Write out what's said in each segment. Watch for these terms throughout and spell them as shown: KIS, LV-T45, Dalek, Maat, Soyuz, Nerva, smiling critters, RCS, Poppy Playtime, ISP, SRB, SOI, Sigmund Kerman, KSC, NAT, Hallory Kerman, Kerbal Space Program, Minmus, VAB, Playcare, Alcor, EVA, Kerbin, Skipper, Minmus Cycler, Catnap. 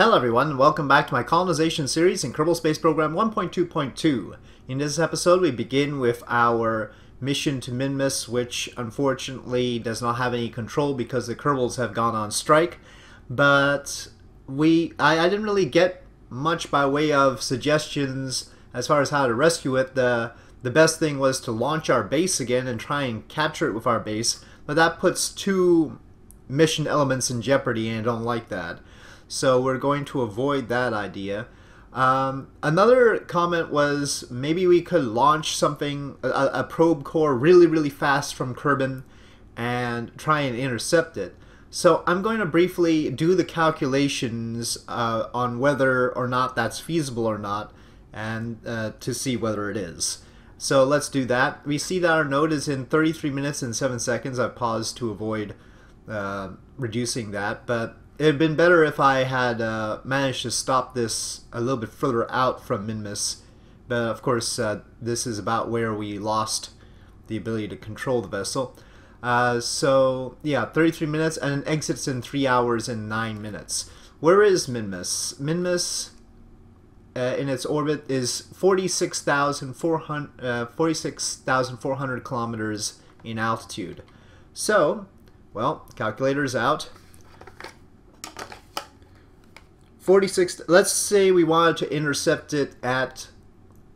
Hello everyone, welcome back to my colonization series in Kerbal Space Program 1.2.2. In this episode we begin with our mission to Minmus, which unfortunately does not have any control because the Kerbals have gone on strike. But I didn't really get much by way of suggestions as far as how to rescue it. The best thing was to launch our base again and try and capture it with our base, but that puts two mission elements in jeopardy and I don't like that. So we're going to avoid that idea. Another comment was maybe we could launch something, a probe core really fast from Kerbin and try and intercept it. So I'm going to briefly do the calculations on whether or not that's feasible or not, and to see whether it is. So let's do that. We see that our node is in 33 minutes and 7 seconds. I paused to avoid reducing that, but it had been better if I had managed to stop this a little bit further out from Minmus, but of course this is about where we lost the ability to control the vessel. So yeah, 33 minutes and it exits in 3 hours and 9 minutes. Where is Minmus? Minmus in its orbit is 46,400 kilometers in altitude. So, well, calculator's out. 46, let's say we wanted to intercept it at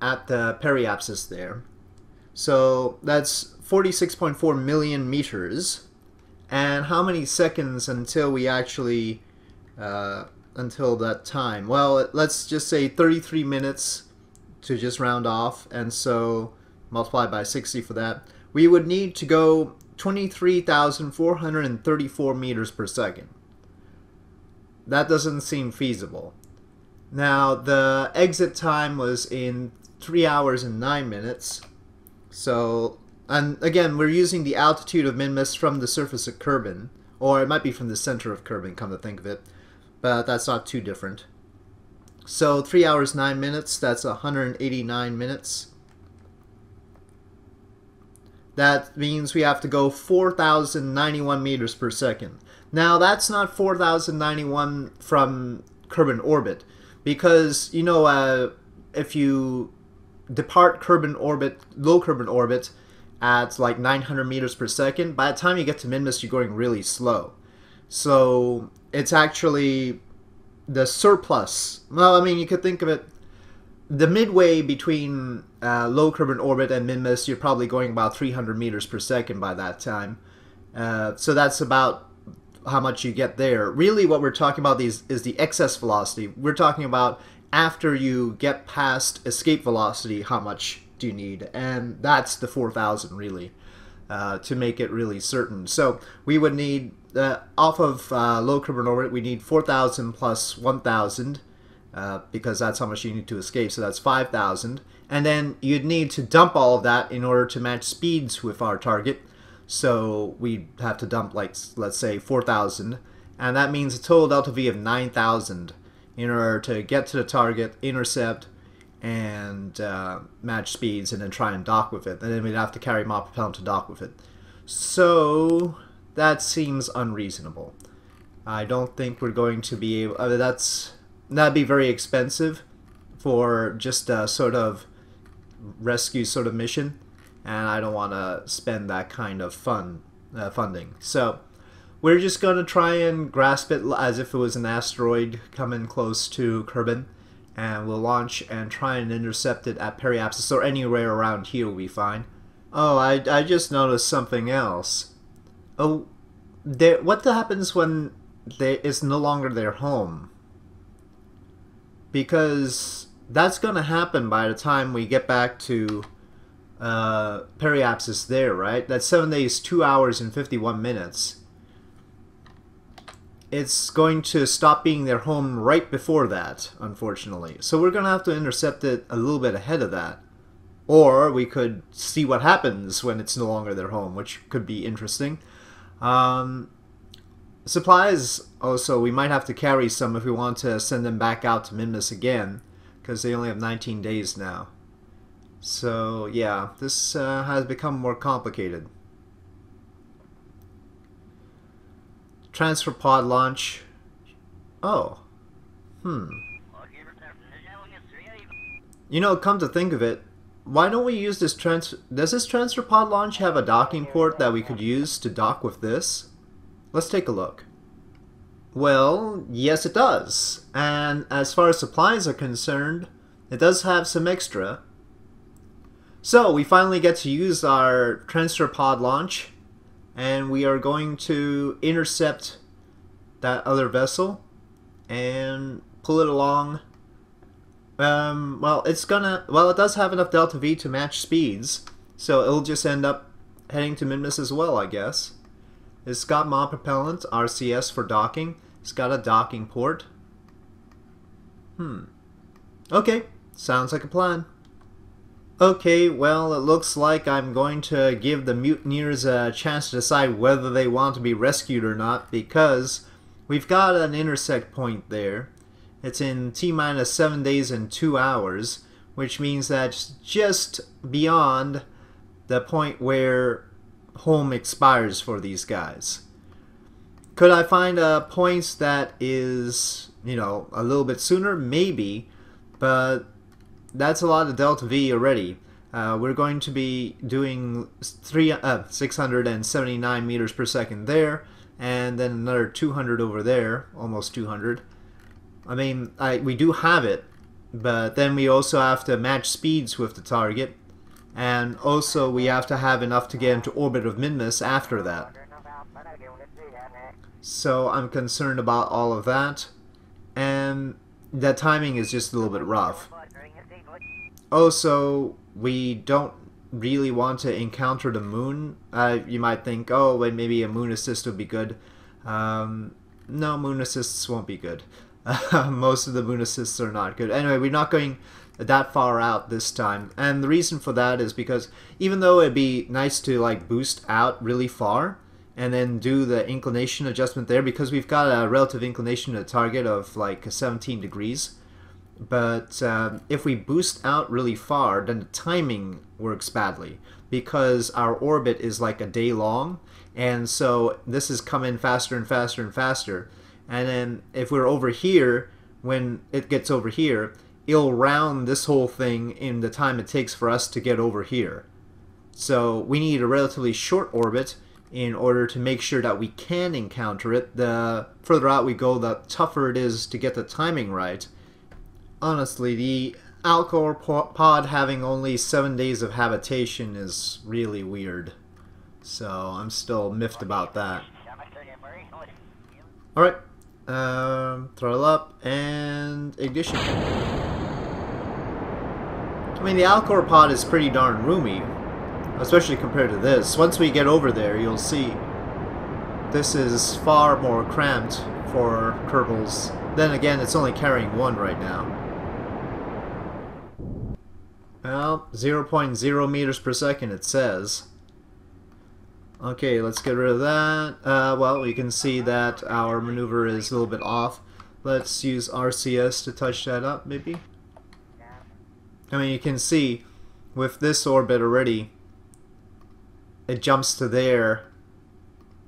the periapsis there. So that's 46.4 million meters. And how many seconds until we actually, until that time? Well, let's just say 33 minutes to just round off. And so multiply by 60 for that. We would need to go 23,434 meters per second. That doesn't seem feasible. Now, the exit time was in 3 hours and 9 minutes. So, and again, we're using the altitude of Minmus from the surface of Kerbin, or it might be from the center of Kerbin, come to think of it, but that's not too different. So, 3 hours, 9 minutes, that's 189 minutes. That means we have to go 4,091 meters per second. Now, that's not 4,091 from Kerbin orbit, because, you know, if you depart Kerbin orbit, low Kerbin orbit, at like 900 meters per second, by the time you get to Minmus, you're going really slow. So, it's actually the surplus. Well, I mean, you could think of it, the midway between low Kerbin orbit and Minmus, you're probably going about 300 meters per second by that time. So, that's about how much you get there. Really what we're talking about is the excess velocity. We're talking about after you get past escape velocity, how much do you need? And that's the 4,000 really, to make it really certain. So we would need, off of low Kerbin orbit, we need 4,000 plus 1,000, because that's how much you need to escape, so that's 5,000. And then you'd need to dump all of that in order to match speeds with our target. So we have to dump, like, let's say 4,000, and that means a total delta V of 9,000 in order to get to the target, intercept, and match speeds, and then try and dock with it. And then we'd have to carry Maat propellant to dock with it. So that seems unreasonable. I don't think we're going to be able. I mean, that'd be very expensive for just a sort of rescue sort of mission. And I don't want to spend that kind of funding. So we're just going to try and grasp it as if it was an asteroid coming close to Kerbin. And we'll launch and try and intercept it at periapsis, or anywhere around here will be fine. Oh, I just noticed something else. Oh, what happens when it's no longer their home? Because that's going to happen by the time we get back to periapsis there, right? That's 7 days, 2 hours and 51 minutes. It's going to stop being their home right before that, unfortunately. So we're going to have to intercept it a little bit ahead of that. Or we could see what happens when it's no longer their home, which could be interesting. Supplies, also, we might have to carry some if we want to send them back out to Minmus again, because they only have 19 days now. So, yeah, this has become more complicated. Transfer pod launch. Oh. You know, come to think of it, why don't we use this does this transfer pod launch have a docking port that we could use to dock with this? Let's take a look. Well, yes it does. And as far as supplies are concerned, it does have some extra. So we finally get to use our transfer pod launch, and we are going to intercept that other vessel and pull it along. Well, it does have enough Delta V to match speeds, so it'll just end up heading to Minmus as well, I guess. It's got Maat propellant, RCS for docking. It's got a docking port. Okay, sounds like a plan. Okay, well, it looks like I'm going to give the mutineers a chance to decide whether they want to be rescued or not, because we've got an intersect point there. It's in T-minus 7 days and 2 hours, which means that's just beyond the point where home expires for these guys. Could I find a point that is, you know, a little bit sooner? Maybe, but that's a lot of Delta V already. We're going to be doing 679 meters per second there, and then another 200 over there, almost 200. I mean, we do have it, but then we also have to match speeds with the target, and also we have to have enough to get into orbit of Minmus after that. So I'm concerned about all of that, and the timing is just a little bit rough. Also, we don't really want to encounter the moon. You might think, oh, well, maybe a moon assist would be good. No, moon assists won't be good. Most of the moon assists are not good. Anyway, we're not going that far out this time, and the reason for that is because even though it'd be nice to like boost out really far and then do the inclination adjustment there, because we've got a relative inclination to the target of like 17 degrees, but if we boost out really far, then the timing works badly because our orbit is like a day long, and so this is coming faster and faster and faster. And then if we're over here, when it gets over here, it'll round this whole thing in the time it takes for us to get over here. So we need a relatively short orbit in order to make sure that we can encounter it. The further out we go, the tougher it is to get the timing right. Honestly, the Alcor pod having only 7 days of habitation is really weird. So I'm still miffed about that. Alright. Throttle up and ignition. I mean, the Alcor pod is pretty darn roomy, especially compared to this. Once we get over there, you'll see this is far more cramped for Kerbals. Then again, it's only carrying one right now. Well, 0.0 meters per second it says. Okay, let's get rid of that. Well, you can see that our maneuver is a little bit off. Let's use RCS to touch that up, maybe? I mean, you can see with this orbit already, it jumps to there,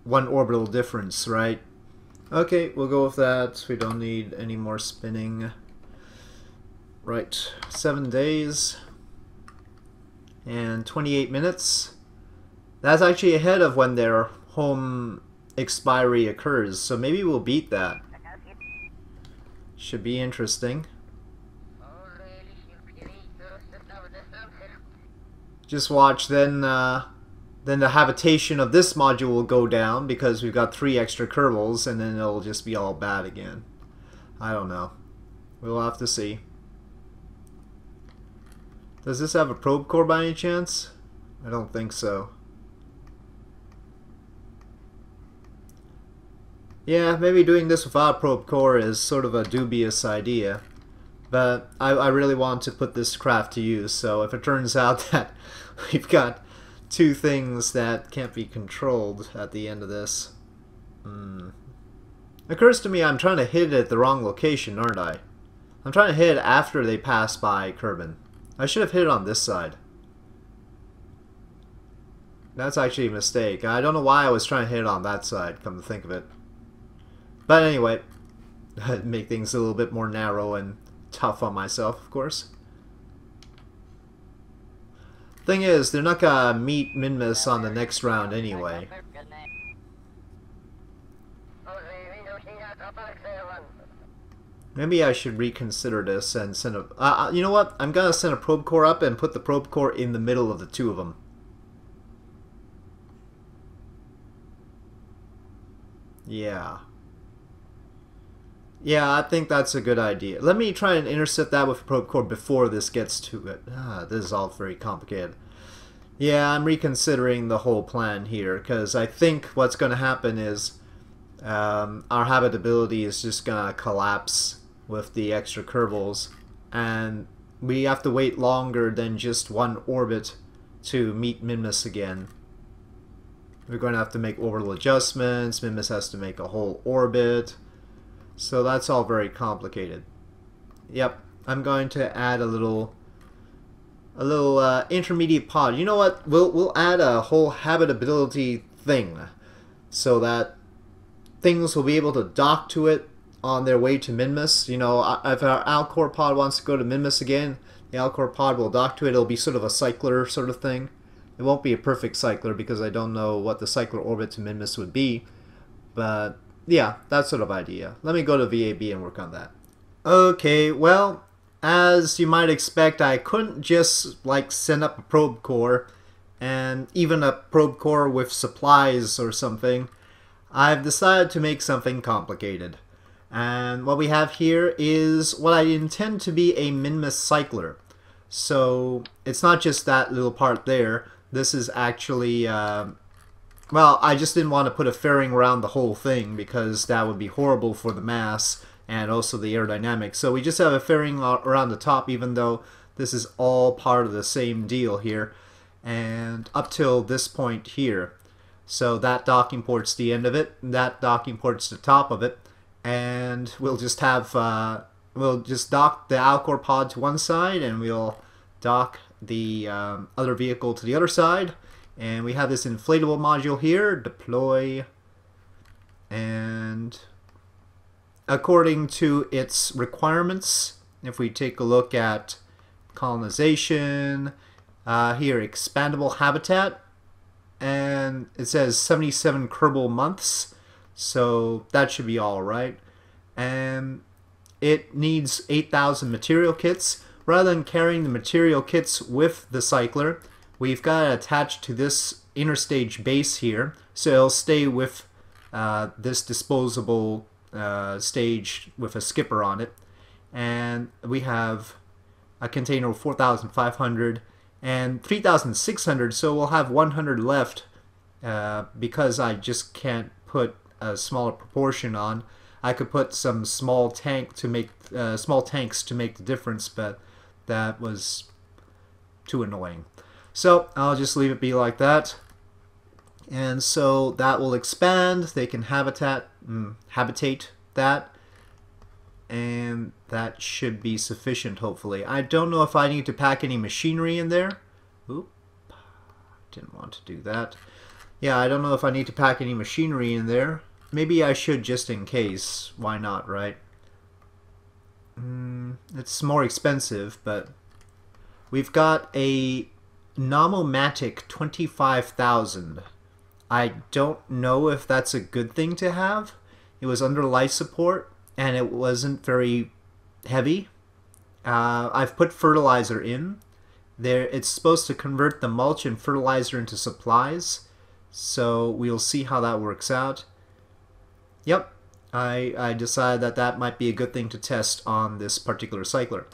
one orbital difference, right? Okay, we'll go with that. We don't need any more spinning. Right, 7 days and 28 minutes. That's actually ahead of when their home expiry occurs, so maybe we'll beat that. Should be interesting. Just watch, then the habitation of this module will go down because we've got 3 extra Kerbals, and then it'll just be all bad again. I don't know. We'll have to see. Does this have a probe core by any chance? I don't think so. Yeah, maybe doing this without probe core is sort of a dubious idea, but I really want to put this craft to use, so if it turns out that we've got 2 things that can't be controlled at the end of this... Occurs to me I'm trying to hit it at the wrong location, aren't I? I'm trying to hit it after they pass by Kerbin. I should have hit it on this side. That's actually a mistake. I don't know why I was trying to hit it on that side, come to think of it. But anyway, make things a little bit more narrow and tough on myself, of course. Thing is, they're not gonna meet Minmus on the next round anyway. Maybe I should reconsider this and send a... you know what? I'm gonna send a probe core up and put the probe core in the middle of the two of them. Yeah. Yeah, I think that's a good idea. Let me try and intercept that with a probe core before this gets to it. This is all very complicated. Yeah, I'm reconsidering the whole plan here, because I think what's going to happen is our habitability is just going to collapse with the extra Kerbals, and we have to wait longer than just one orbit to meet Minmus again. We're going to have to make orbital adjustments. Minmus has to make a whole orbit. So that's all very complicated. Yep, I'm going to add a little intermediate pod. You know what? We'll add a whole habitability thing so that things will be able to dock to it on their way to Minmus. You know, if our Alcor pod wants to go to Minmus again, the Alcor pod will dock to it. It'll be sort of a cycler sort of thing. It won't be a perfect cycler because I don't know what the cycler orbit to Minmus would be, but yeah, that sort of idea. Let me go to VAB and work on that. Okay, well, as you might expect, I couldn't just like send up a probe core, and even a probe core with supplies or something. I've decided to make something complicated. And what we have here is what I intend to be a Minmus cycler. So it's not just that little part there. This is actually, well, I just didn't want to put a fairing around the whole thing because that would be horrible for the mass and also the aerodynamics. So we just have a fairing around the top, even though this is all part of the same deal here and up till this point here. So that docking port's the end of it, that docking port's the top of it, and we'll just have, we'll just dock the Alcor pod to one side and we'll dock the other vehicle to the other side. And we have this inflatable module here, deploy, and according to its requirements, if we take a look at colonization, here expandable habitat, and it says 77 Kerbal months, so that should be all right. And it needs 8,000 material kits. Rather than carrying the material kits with the cycler, we've got it attached to this interstage base here, so it'll stay with this disposable stage with a skipper on it. And we have a container of 4,500 and 3,600, so we'll have 100 left because I just can't put a smaller proportion on. I could put some small tank to make small tanks to make the difference, but that was too annoying. So I'll just leave it be like that. And so that will expand. They can habitate that. And that should be sufficient, hopefully. I don't know if I need to pack any machinery in there. Oop. Didn't want to do that. Yeah, I don't know if I need to pack any machinery in there. Maybe I should just in case. Why not, right? It's more expensive, but we've got a Nomomatic 25,000. I don't know if that's a good thing to have. It was under life support and it wasn't very heavy. I've put fertilizer in. There, it's supposed to convert the mulch and fertilizer into supplies, so we'll see how that works out. Yep, I decided that that might be a good thing to test on this particular cycler.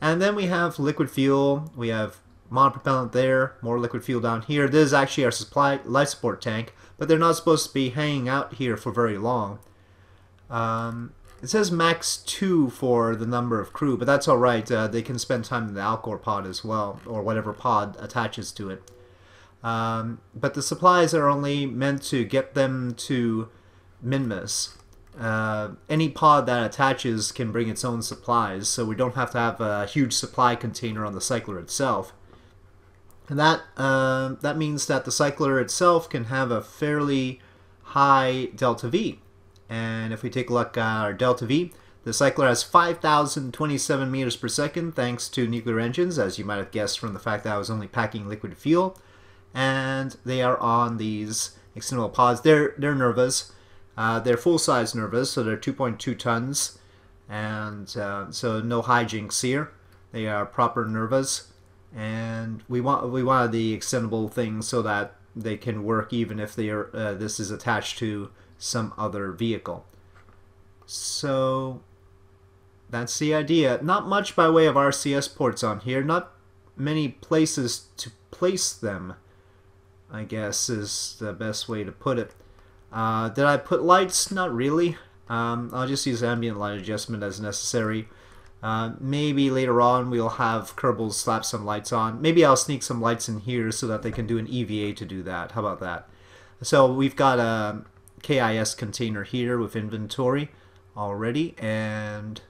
And then we have liquid fuel. We have monopropellant there, more liquid fuel down here. This is actually our supply life support tank, but they're not supposed to be hanging out here for very long. It says max 2 for the number of crew, but that's alright. They can spend time in the Alcor pod as well, or whatever pod attaches to it. But the supplies are only meant to get them to Minmus. Any pod that attaches can bring its own supplies, so we don't have to have a huge supply container on the cycler itself. And that that means that the cycler itself can have a fairly high delta V. And if we take a look at our delta V, The Cycler has 5,027 meters per second thanks to nuclear engines, as you might have guessed from the fact that I was only packing liquid fuel. And they are on these extendable pods. They're Nervas. They're full-size Nervas, so they're 2.2 tons. And so no hijinks here. They are proper Nervas. And we wanted the extendable thing so that they can work even if they are, this is attached to some other vehicle. So that's the idea. Not much by way of RCS ports on here. Not many places to place them, I guess, is the best way to put it. Did I put lights? Not really. I'll just use ambient light adjustment as necessary. Maybe later on we'll have Kerbal slap some lights on. Maybe I'll sneak some lights in here so that they can do an EVA to do that. How about that? So we've got a KIS container here with inventory already, and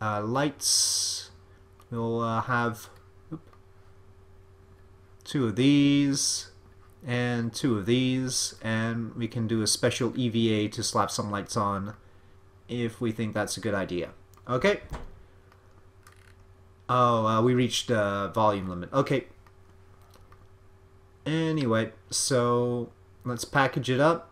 lights. We'll have two of these and two of these, and we can do a special EVA to slap some lights on if we think that's a good idea. Okay. Oh, we reached the volume limit. Okay. Anyway, so let's package it up.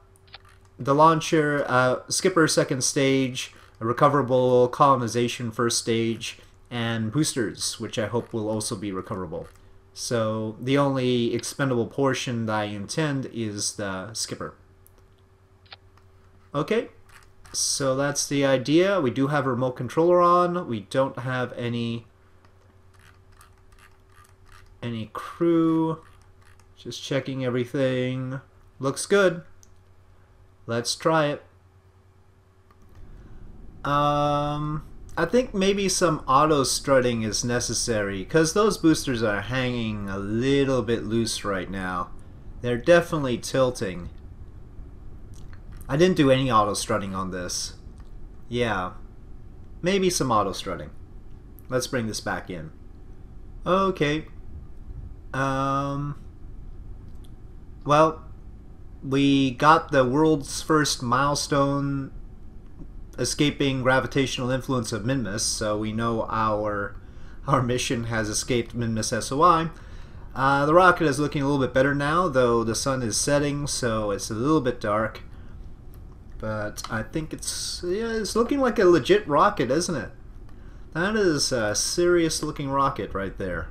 The launcher, Skipper second stage, a recoverable colonization first stage, and boosters, which I hope will also be recoverable. So the only expendable portion that I intend is the Skipper. Okay, so that's the idea. We do have a remote controller on. We don't have any crew. Just checking everything. Looks good. Let's try it. I think maybe some auto strutting is necessary because those boosters are hanging a little bit loose right now. They're definitely tilting. I didn't do any auto strutting on this. Yeah, maybe some auto strutting. Let's bring this back in. Okay. Well, we got the world's first milestone escaping gravitational influence of Minmus, so we know our mission has escaped Minmus SOI. The rocket is looking a little bit better now, though the sun is setting, so it's a little bit dark. But I think it's looking like a legit rocket, isn't it? That is a serious-looking rocket right there.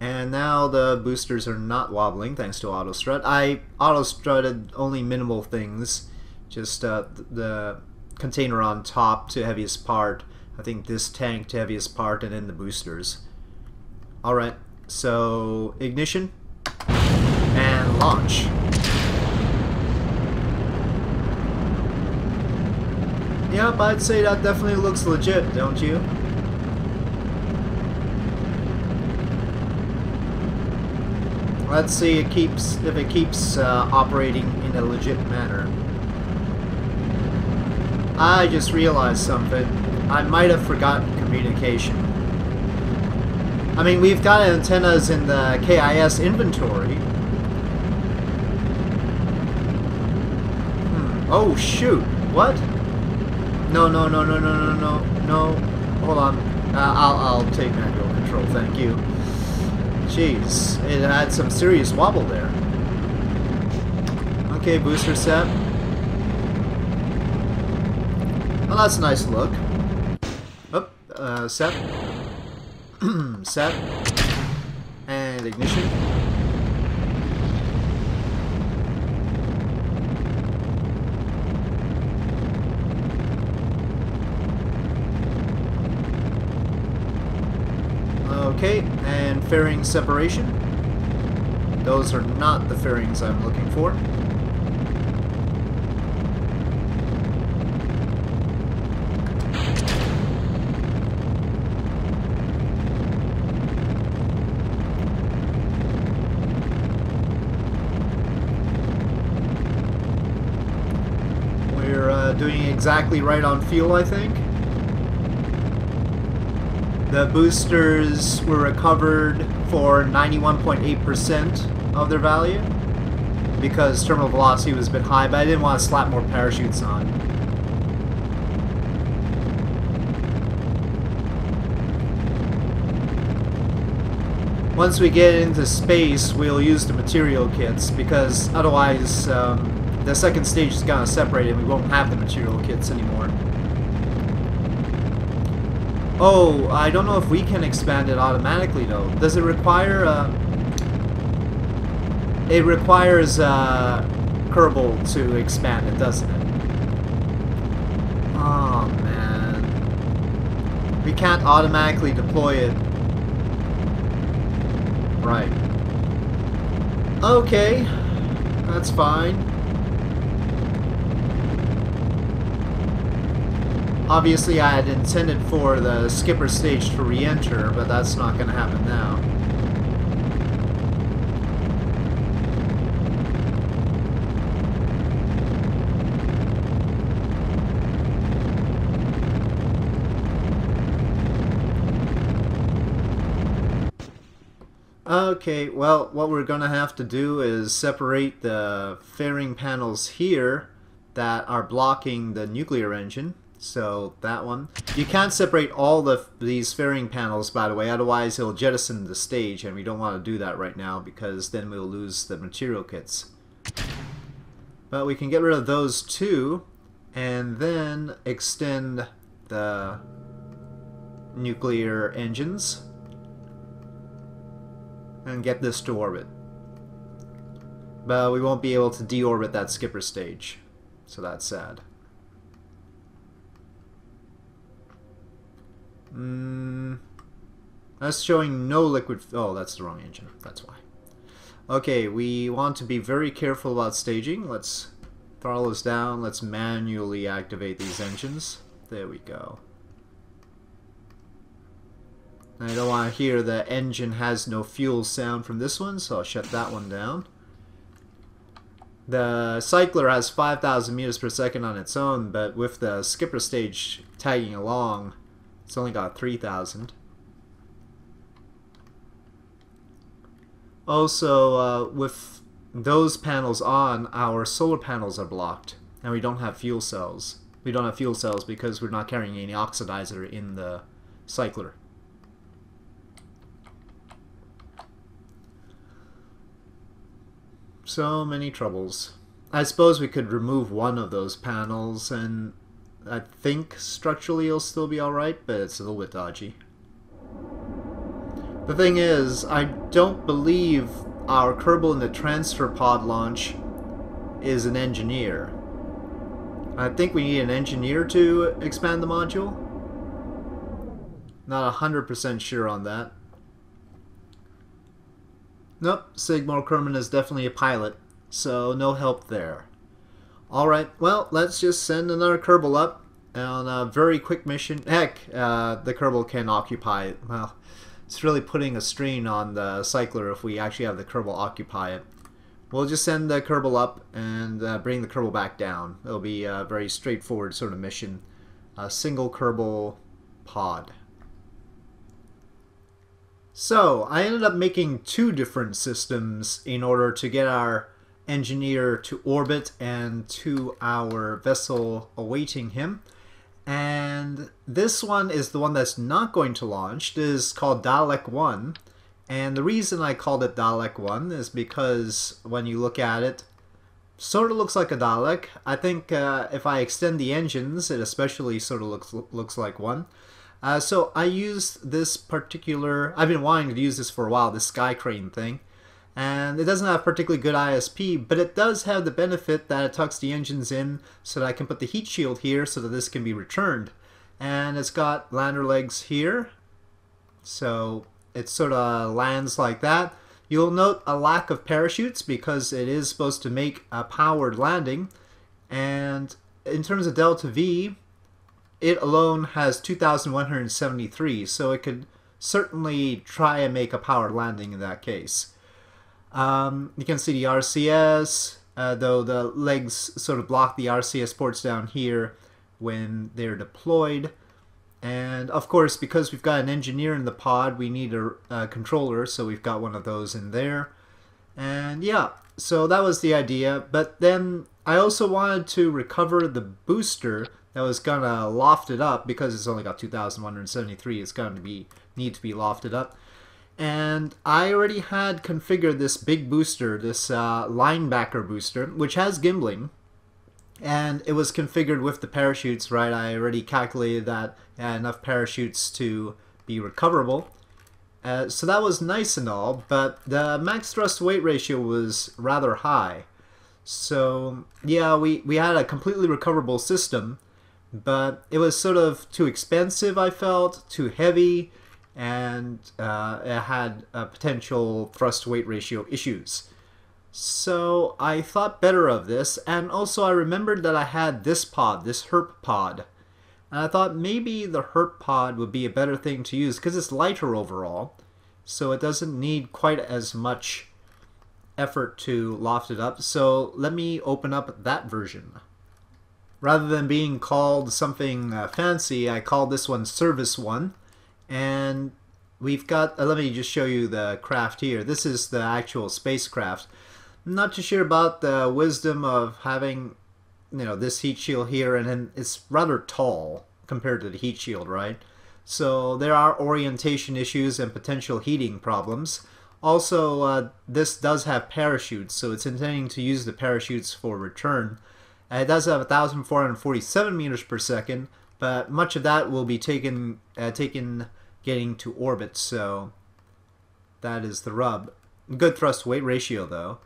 And now the boosters are not wobbling thanks to auto strut. I auto strutted only minimal things, just the container on top to heaviest part, I think this tank to heaviest part, and then the boosters. Alright, so ignition and launch. Yep, I'd say that definitely looks legit, don't you? Let's see if it keeps operating in a legit manner. I just realized something. I might have forgotten communication. I mean, we've got antennas in the KIS inventory. Oh, shoot. What? No. Hold on. I'll take manual control, thank you. Jeez, it had some serious wobble there. Okay, booster set. Well, that's a nice look. Oh, set. Set. And ignition. Okay, and fairing separation. Those are not the fairings I'm looking for. Doing exactly right on fuel, I think. The boosters were recovered for 91.8% of their value because terminal velocity was a bit high, but I didn't want to slap more parachutes on. Once we get into space, we'll use the material kits, because otherwise the second stage is gonna separate and we won't have the material kits anymore. Oh, I don't know if we can expand it automatically though. Does it require it requires Kerbal to expand it, doesn't it? Oh man. We can't automatically deploy it. Right. Okay. That's fine. Obviously I had intended for the skipper stage to re-enter, but that's not gonna happen now. Okay, well, what we're gonna have to do is separate the fairing panels here that are blocking the nuclear engine. So that one. You can't separate all these fairing panels, by the way, otherwise it'll jettison the stage, and we don't want to do that right now because then we'll lose the material kits. But we can get rid of those two and then extend the nuclear engines and get this to orbit. But we won't be able to deorbit that skipper stage, so that's sad. That's showing no liquid. Oh, that's the wrong engine. That's why. Okay, we want to be very careful about staging. Let's throttle this down. Let's manually activate these engines. There we go. I don't want to hear the engine has no fuel sound from this one, so I'll shut that one down. The Cycler has 5,000 meters per second on its own, but with the skipper stage tagging along, it's only got 3,000. Also, with those panels on, our solar panels are blocked, and we don't have fuel cells. We don't have fuel cells because we're not carrying any oxidizer in the Cycler. So many troubles. I suppose we could remove one of those panels, and I think structurally it'll still be alright, but it's a little bit dodgy. The thing is, I don't believe our Kerbal in the transfer pod launch is an engineer. I think we need an engineer to expand the module. Not 100% sure on that. Nope, Sigmund Kerman is definitely a pilot, so no help there. Alright, well, let's just send another Kerbal up on a very quick mission. Heck, the Kerbal can occupy it. Well, it's really putting a strain on the Cycler if we actually have the Kerbal occupy it. We'll just send the Kerbal up and bring the Kerbal back down. It'll be a very straightforward sort of mission. A single Kerbal pod. So, I ended up making two different systems in order to get our engineer to orbit and to our vessel awaiting him. And this one is the one that's not going to launch. This is called Dalek 1. And the reason I called it Dalek 1 is because when you look at it, sort of looks like a Dalek. I think if I extend the engines, it especially sort of looks like one. So I used this particular, I've been wanting to use this for a while, this sky crane thing, and it doesn't have particularly good ISP, but it does have the benefit that it tucks the engines in so that I can put the heat shield here so that this can be returned. And it's got lander legs here, so it sort of lands like that. You'll note a lack of parachutes because it is supposed to make a powered landing, and in terms of delta V, it alone has 2,173, so it could certainly try and make a powered landing in that case. You can see the RCS, though the legs sort of block the RCS ports down here when they're deployed. And of course, because we've got an engineer in the pod, we need a controller, so we've got one of those in there. And yeah, so that was the idea. But then I also wanted to recover the booster that was gonna loft it up, because it's only got 2,173, it's gonna need to be lofted up. And I already had configured this big booster, this linebacker booster, which has gimbling. And it was configured with the parachutes, right? I already calculated that enough parachutes to be recoverable. So that was nice and all, but the max thrust weight ratio was rather high. So yeah, we had a completely recoverable system, but it was sort of too expensive, I felt, too heavy, and it had potential thrust weight ratio issues. So I thought better of this, and also I remembered that I had this pod, this herp pod. And I thought maybe the herp pod would be a better thing to use because it's lighter overall, so it doesn't need quite as much effort to loft it up. So let me open up that version. Rather than being called something fancy, I called this one Service One. And we've got, let me just show you the craft here. This is the actual spacecraft. I'm not too sure about the wisdom of having, you know, this heat shield here, and then it's rather tall compared to the heat shield, right? So there are orientation issues and potential heating problems. Also, this does have parachutes, so it's intending to use the parachutes for return. It does have 1,447 meters per second, but much of that will be taken getting to orbit, so that is the rub. Good thrust-weight ratio, though.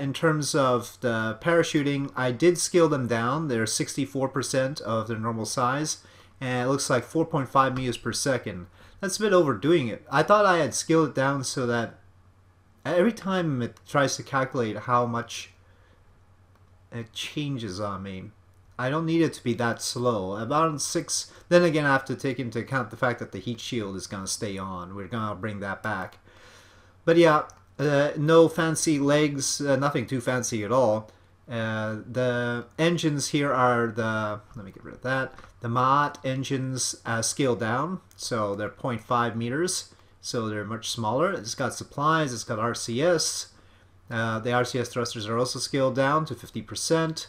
In terms of the parachuting, I did scale them down. They're 64% of their normal size, and it looks like 4.5 meters per second. That's a bit overdoing it. I thought I had scaled it down so that every time it tries to calculate how much it changes on me, I don't need it to be that slow. About 6, then again I have to take into account the fact that the heat shield is going to stay on. We're going to bring that back. But yeah, no fancy legs, nothing too fancy at all. The engines here are the, let me get rid of that, the Maat engines scaled down, so they're 0.5 meters, so they're much smaller. It's got supplies, it's got RCS. The RCS thrusters are also scaled down to 50%.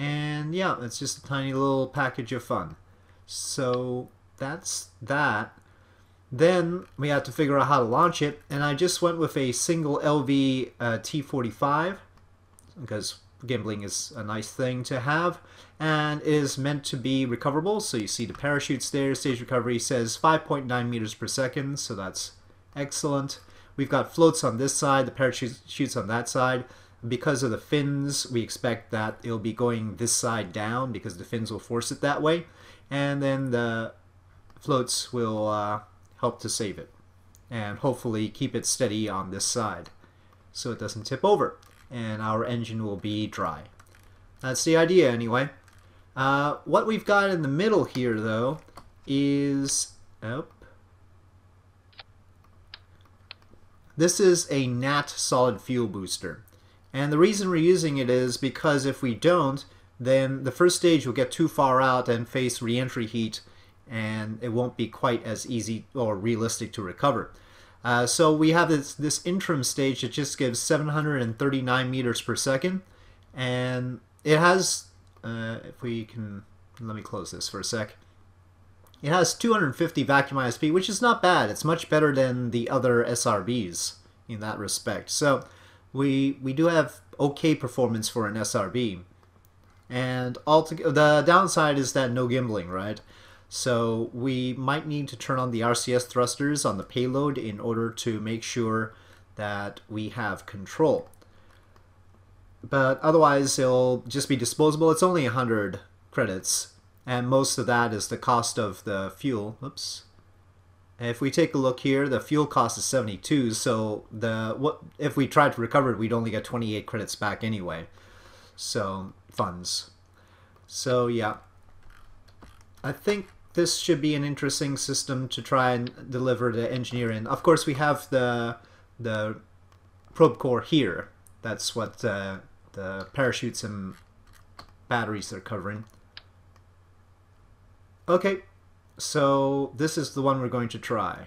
And yeah, it's just a tiny little package of fun. So that's that. Then we had to figure out how to launch it, and I just went with a single LV-T45 because gimbling is a nice thing to have, and it is meant to be recoverable. So you see the parachutes there. Stage recovery says 5.9 meters per second, so that's excellent. We've got floats on this side, the parachutes on that side. Because of the fins, we expect that it'll be going this side down because the fins will force it that way, and then the floats will help to save it and hopefully keep it steady on this side so it doesn't tip over, and our engine will be dry. That's the idea anyway. What we've got in the middle here though is, oh, this is a NAT solid fuel booster. And the reason we're using it is because if we don't, then the first stage will get too far out and face re-entry heat, and it won't be quite as easy or realistic to recover. So we have this interim stage that just gives 739 meters per second, and it has, if we can, let me close this for a sec. It has 250 vacuum ISP, which is not bad. It's much better than the other SRBs in that respect. So we do have okay performance for an SRB, and the downside is that no gimbling, right? So we might need to turn on the RCS thrusters on the payload in order to make sure that we have control. But otherwise it'll just be disposable. It's only 100 credits, and most of that is the cost of the fuel. Oops. If we take a look here, the fuel cost is 72, so if we tried to recover it, we'd only get 28 credits back anyway. So, funds. So, yeah. I think this should be an interesting system to try and deliver to engineer in. Of course, we have the probe core here. That's what the parachutes and batteries are covering. Okay. So this is the one we're going to try.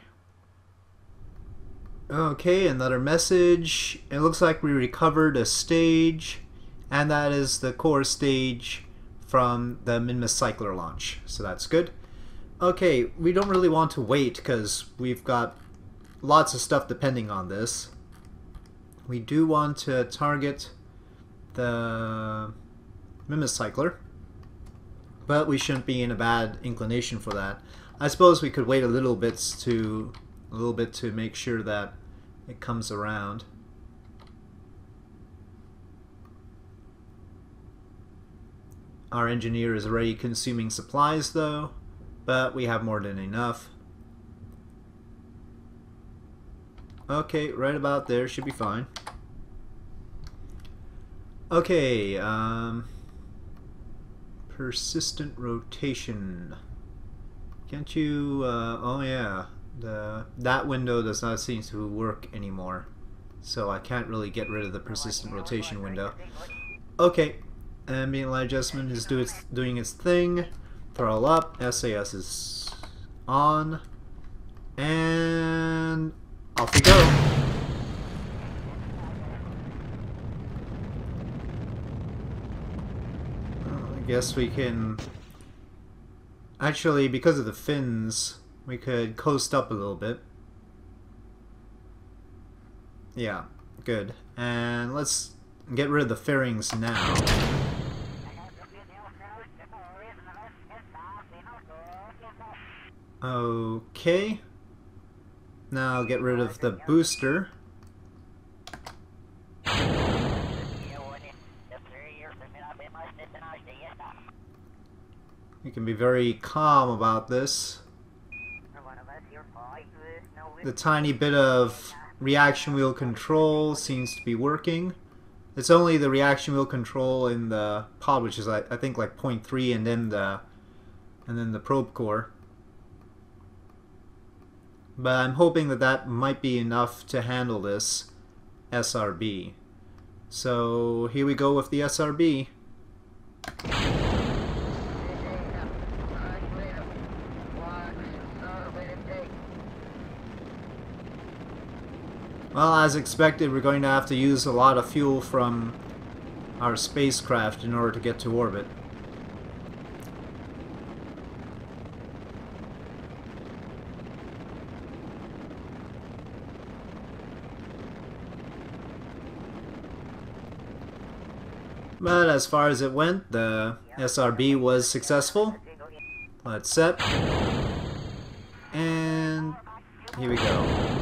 Okay, another message. It looks like we recovered a stage, and that is the core stage from the Minmus Cycler launch, so that's good. Okay, we don't really want to wait because we've got lots of stuff depending on this. We do want to target the Minmus Cycler, but we shouldn't be in a bad inclination for that. I suppose we could wait a little bit to make sure that it comes around. Our engineer is already consuming supplies though, but we have more than enough. Okay, right about there should be fine. Okay, persistent rotation. Can't you, oh yeah, that window does not seem to work anymore. So I can't really get rid of the persistent rotation window. Okay, ambient light adjustment is doing its thing. Throttle up, SAS is on, and off we go. Guess we can actually, because of the fins, we could coast up a little bit. Yeah, good. And let's get rid of the fairings now. Okay. Now get rid of the booster. You can be very calm about this. The tiny bit of reaction wheel control seems to be working. It's only the reaction wheel control in the pod, which is I think like 0.3, and then the probe core. But I'm hoping that that might be enough to handle this SRB. So here we go with the SRB. Well, as expected, we're going to have to use a lot of fuel from our spacecraft in order to get to orbit. But as far as it went, the SRB was successful. Let's set. And here we go.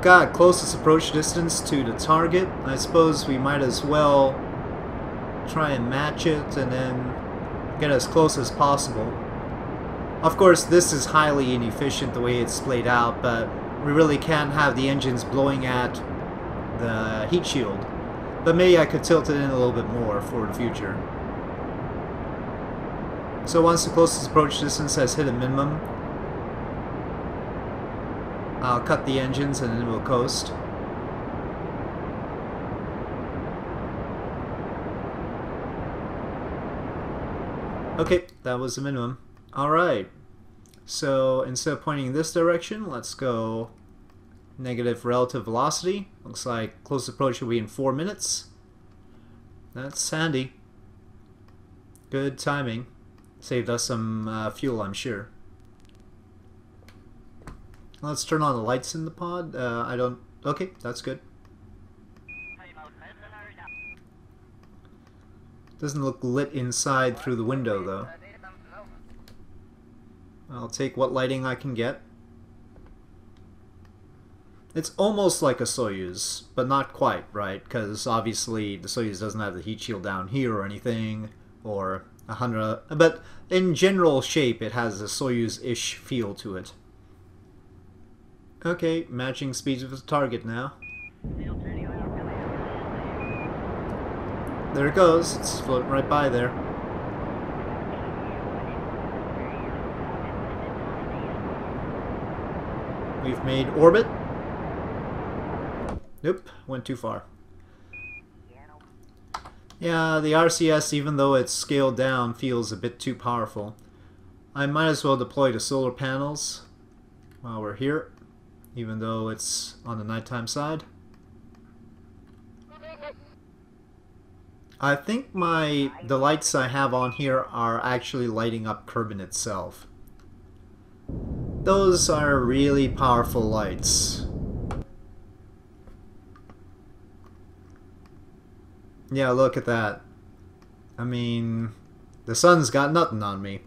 Got closest approach distance to the target. I suppose we might as well try and match it and then get as close as possible. Of course, this is highly inefficient the way it's played out, but we really can't have the engines blowing at the heat shield. But maybe I could tilt it in a little bit more for the future. So once the closest approach distance has hit a minimum, I'll cut the engines and then we'll coast. Okay, that was the minimum. Alright, so instead of pointing this direction, let's go negative relative velocity. Looks like close approach will be in 4 minutes. That's handy. Good timing. Saved us some fuel, I'm sure. Let's turn on the lights in the pod. Okay, that's good. Doesn't look lit inside through the window, though. I'll take what lighting I can get. It's almost like a Soyuz, but not quite, right? Because obviously the Soyuz doesn't have the heat shield down here or anything, or 100. But in general shape, it has a Soyuz-ish feel to it. Okay, matching speeds with the target now. There it goes, it's floating right by there. We've made orbit. Nope, went too far. Yeah, the RCS, even though it's scaled down, feels a bit too powerful. I might as well deploy the solar panels while we're here, even though it's on the nighttime side. I think the lights I have on here are actually lighting up Kerbin itself. Those are really powerful lights. Yeah, look at that. I mean, the sun's got nothing on me.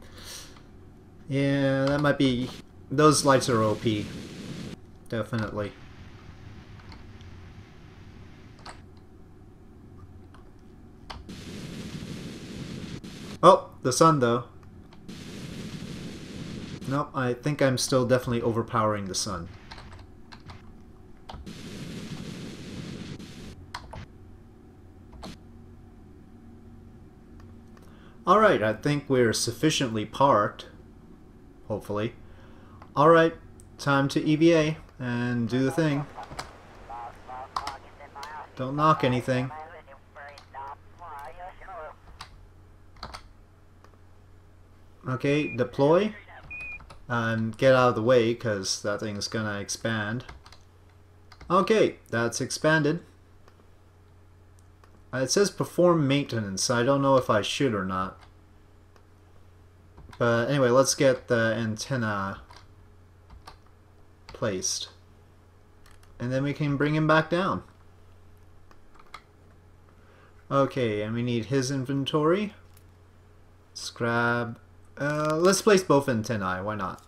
Yeah, that might be... Those lights are OP. Definitely. Oh, the sun though. Nope, I think I'm still definitely overpowering the sun. Alright, I think we're sufficiently parked. Hopefully. Alright, time to EVA and do the thing. Don't knock anything. Okay, deploy. Get out of the way, because that thing's gonna expand. Okay, that's expanded. It says perform maintenance, so I don't know if I should or not. But anyway, let's get the antenna placed. And then we can bring him back down. Okay, and we need his inventory. Let's grab... let's place both antennae, why not?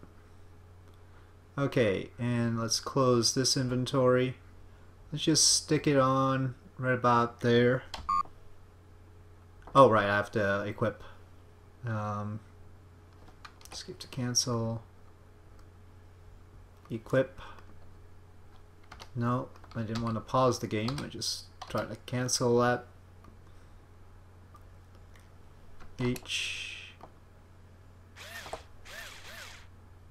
Okay, and let's close this inventory. Let's just stick it on right about there. Oh, right, I have to equip. Skip to cancel. Equip. No, I didn't want to pause the game. I just tried to cancel that. H.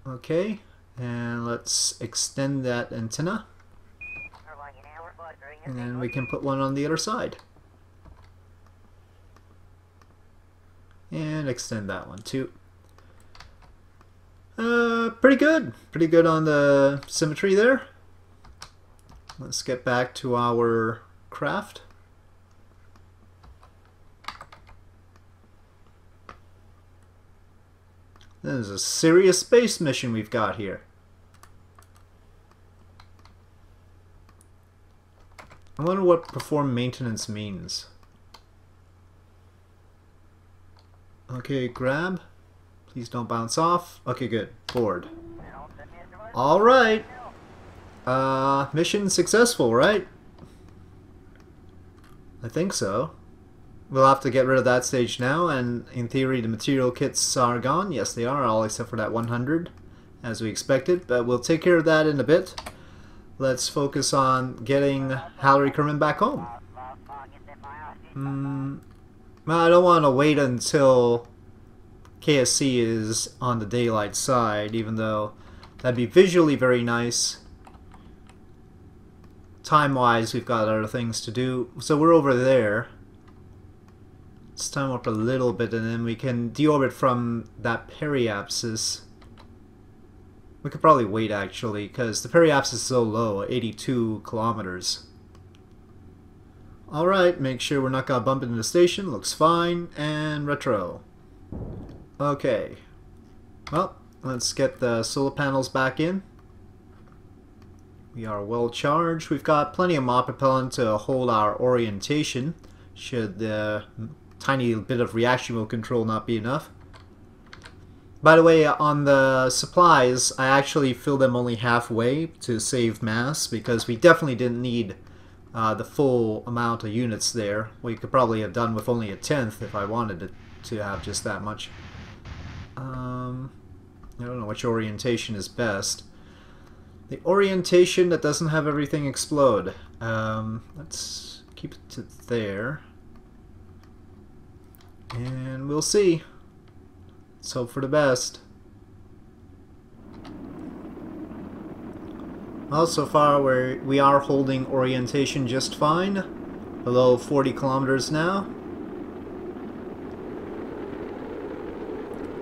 Okay, and let's extend that antenna, and then we can put one on the other side. And extend that one too. Pretty good. Pretty good on the symmetry there. Let's get back to our craft. This is a serious space mission we've got here. I wonder what perform maintenance means. Okay, grab. Please don't bounce off. Okay, good. Board. Alright. Mission successful, right? I think so. We'll have to get rid of that stage now, and in theory the material kits are gone. Yes, they are, all except for that 100, as we expected, but we'll take care of that in a bit. Let's focus on getting Hallory Kerman back home. Well, I don't want to wait until KSC is on the daylight side, even though that'd be visually very nice. Time-wise, we've got other things to do, so we're over there. Let's time up a little bit and then we can deorbit from that periapsis. We could probably wait actually, because the periapsis is so low, 82 kilometers. Alright, make sure we're not gonna bump into the station, looks fine, and retro. Okay. Well, let's get the solar panels back in. We are well charged. We've got plenty of Maat propellant to hold our orientation, should the tiny bit of reaction wheel control not be enough. By the way, on the supplies, I actually filled them only halfway to save mass, because we definitely didn't need the full amount of units there. We could probably have done with only a tenth if I wanted it to have just that much. I don't know which orientation is best. The orientation that doesn't have everything explode. Let's keep it to there. And we'll see. Let's hope for the best. Well, so far we are holding orientation just fine. Below 40 kilometers now.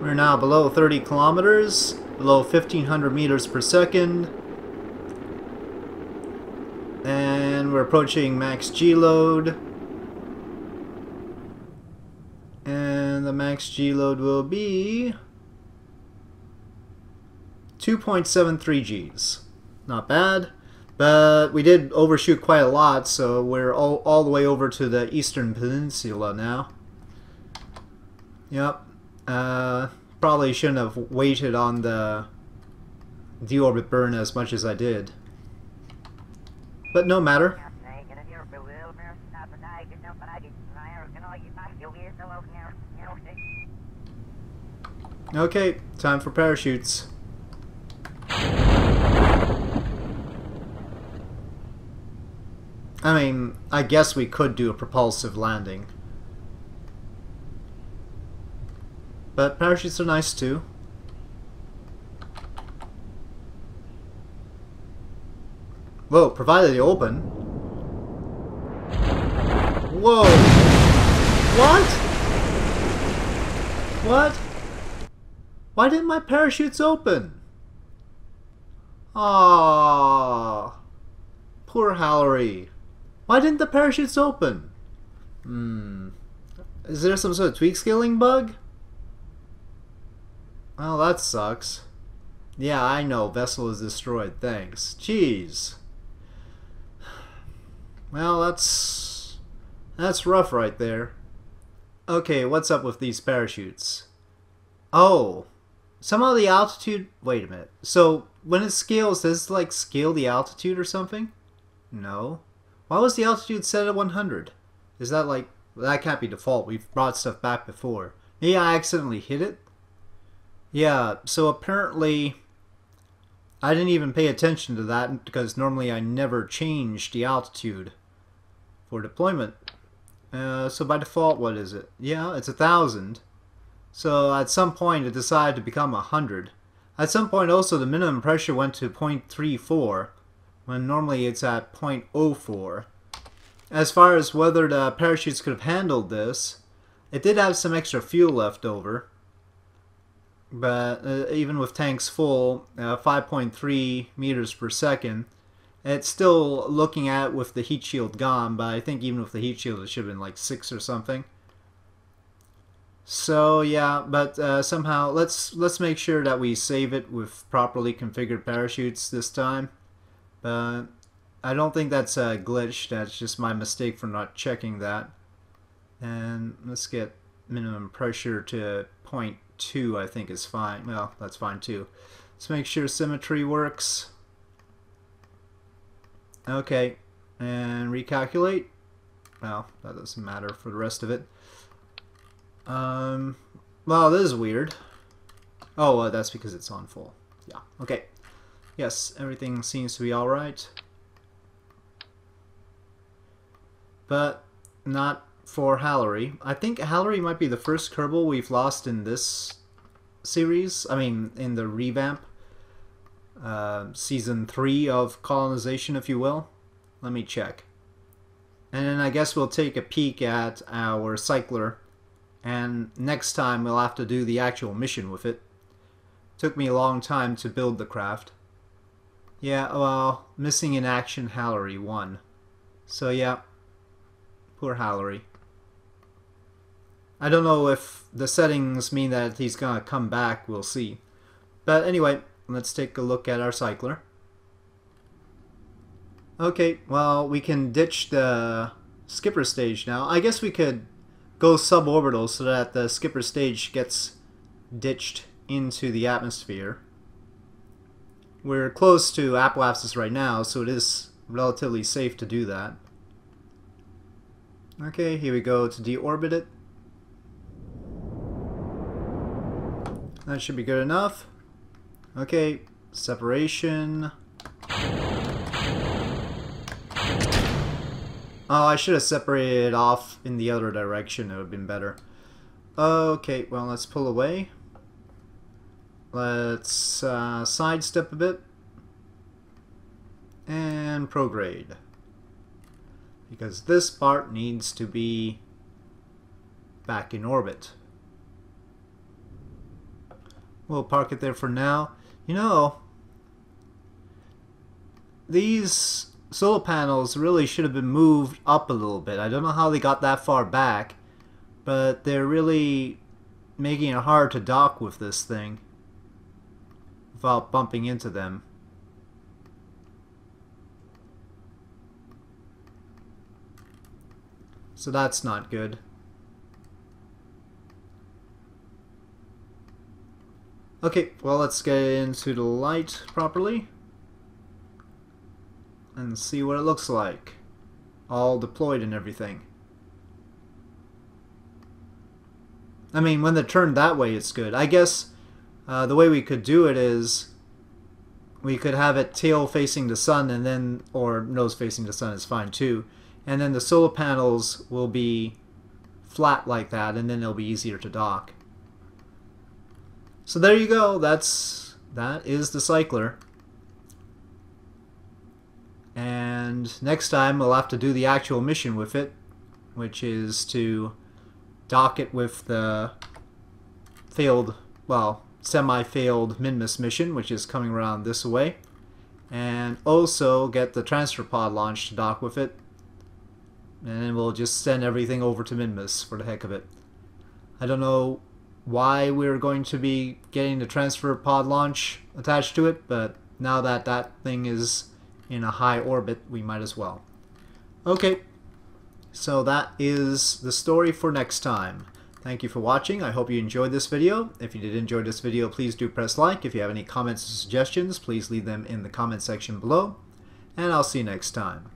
We're now below 30 kilometers. Below 1500 meters per second. And we're approaching max G load. The max G load will be 2.73 Gs. Not bad, but we did overshoot quite a lot, so we're all the way over to the Eastern Peninsula now. Yep. Probably shouldn't have waited on the deorbit burn as much as I did. But no matter. Okay, time for parachutes. I mean, I guess we could do a propulsive landing. But parachutes are nice too. Whoa, provided they open. Whoa! What? What? Why didn't my parachutes open? Aww. Poor Hallory. Why didn't the parachutes open? Is there some sort of tweak scaling bug? Well, that sucks. Yeah, I know. Vessel is destroyed. Thanks. Jeez. Well, that's rough right there. Okay, what's up with these parachutes? Oh. Somehow the altitude... Wait a minute. So, when it scales, does it, like, scale the altitude or something? No. Why was the altitude set at 100? Is that, like... That can't be default. We've brought stuff back before. Maybe I accidentally hit it? Yeah, so apparently... I didn't even pay attention to that, because normally I never change the altitude for deployment. So by default, what is it? Yeah, it's 1,000. So at some point it decided to become 100. At some point also the minimum pressure went to 0.34 when normally it's at 0.04. As far as whether the parachutes could have handled this, it did have some extra fuel left over. But even with tanks full, 5.3 meters per second, it's still looking at with the heat shield gone, but I think even with the heat shield it should have been like 6 or something. So yeah, but somehow let's make sure that we save it with properly configured parachutes this time. But I don't think that's a glitch. That's just my mistake for not checking that. And let's get minimum pressure to 0.2. I think is fine. Well, that's fine too. Let's make sure symmetry works. Okay, and recalculate. Well, that doesn't matter for the rest of it. Well, this is weird. Oh, that's because it's on full. Yeah, okay. Yes, everything seems to be alright. But not for Hallory. I think Hallory might be the first Kerbal we've lost in this series. I mean, in the revamp. Season 3 of Colonization, if you will. Let me check. And then I guess we'll take a peek at our Cycler. And next time we'll have to do the actual mission with it. Took me a long time to build the craft. Yeah, well, missing in action Hallory 1. So yeah, poor Hallory. I don't know if the settings mean that he's gonna come back, we'll see. But anyway, let's take a look at our Cycler. Okay, well, we can ditch the Skipper stage now. I guess we could... go suborbital so that the Skipper stage gets ditched into the atmosphere. We're close to apoapsis right now, so it is relatively safe to do that. Okay, here we go to deorbit it. That should be good enough. Okay, separation. Oh, I should have separated it off in the other direction. It would have been better. Okay, well, let's pull away. Let's sidestep a bit. And prograde. Because this part needs to be back in orbit. We'll park it there for now. You know, these... solar panels really should have been moved up a little bit. I don't know how they got that far back, but they're really making it hard to dock with this thing. If without bumping into them. So that's not good. Okay, well, let's get into the light properly and see what it looks like. All deployed and everything. I mean, when they're turned that way, it's good. I guess the way we could do it is we could have it tail facing the sun and then, or nose facing the sun is fine too. And then the solar panels will be flat like that, and then it'll be easier to dock. So there you go. That is the Cycler. And next time we'll have to do the actual mission with it, which is to dock it with the failed, well, semi-failed Minmus mission, which is coming around this way, and also get the transfer pod launched to dock with it. And then we'll just send everything over to Minmus for the heck of it. I don't know why we're going to be getting the transfer pod launch attached to it, but now that that thing is in a high orbit, we might as well. Okay, so that is the story for next time. Thank you for watching. I hope you enjoyed this video. If you did enjoy this video, please do press like. If you have any comments or suggestions, please leave them in the comment section below. And I'll see you next time.